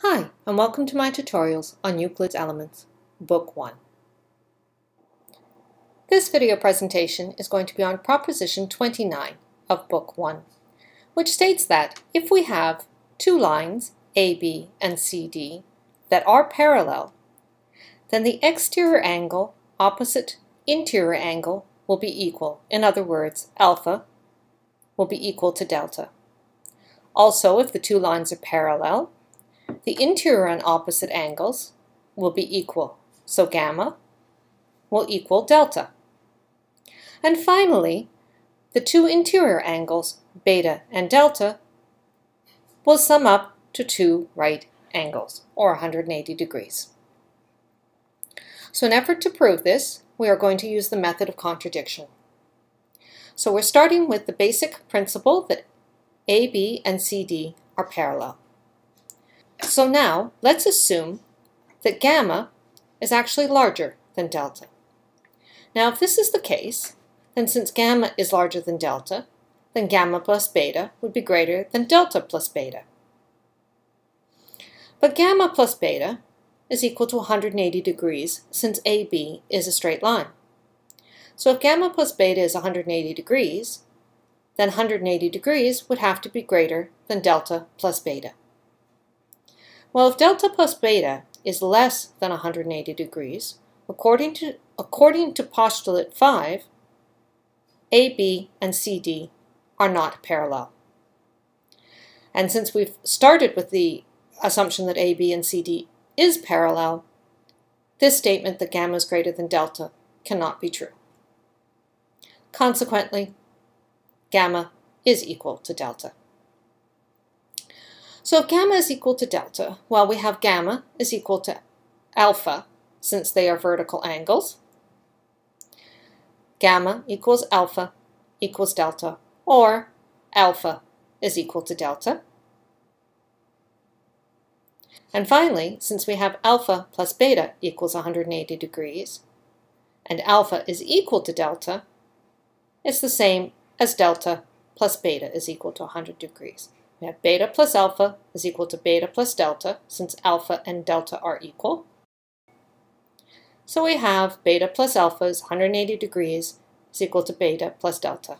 Hi, and welcome to my tutorials on Euclid's Elements, Book 1. This video presentation is going to be on Proposition 29 of Book 1, which states that if we have two lines, AB and CD, that are parallel, then the exterior angle opposite interior angle will be equal. In other words, alpha will be equal to delta. Also, if the two lines are parallel, the interior and opposite angles will be equal, so gamma will equal delta. And finally, the two interior angles, beta and delta, will sum up to two right angles, or 180 degrees. So in an effort to prove this, we are going to use the method of contradiction. So we're starting with the basic principle that AB and CD are parallel. So now, let's assume that gamma is actually larger than delta. Now, if this is the case, then since gamma is larger than delta, then gamma plus beta would be greater than delta plus beta. But gamma plus beta is equal to 180 degrees since AB is a straight line. So if gamma plus beta is 180 degrees, then 180 degrees would have to be greater than delta plus beta. Well, if delta plus beta is less than 180 degrees, according to postulate 5, AB and CD are not parallel. And since we've started with the assumption that AB and CD is parallel, this statement that gamma is greater than delta cannot be true. Consequently, gamma is equal to delta. So if gamma is equal to delta, well, we have gamma is equal to alpha, since they are vertical angles. Gamma equals alpha equals delta, or alpha is equal to delta. And finally, since we have alpha plus beta equals 180 degrees, and alpha is equal to delta, it's the same as delta plus beta is equal to 100 degrees. We have beta plus alpha is equal to beta plus delta, since alpha and delta are equal. So we have beta plus alpha is 180 degrees is equal to beta plus delta.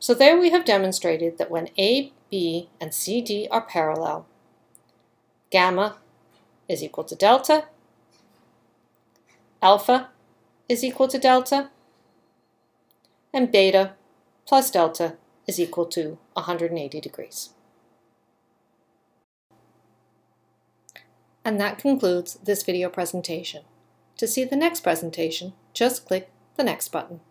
So there we have demonstrated that when AB and CD are parallel, gamma is equal to delta, alpha is equal to delta, and beta plus delta is equal to 180 degrees. And that concludes this video presentation. To see the next presentation, just click the next button.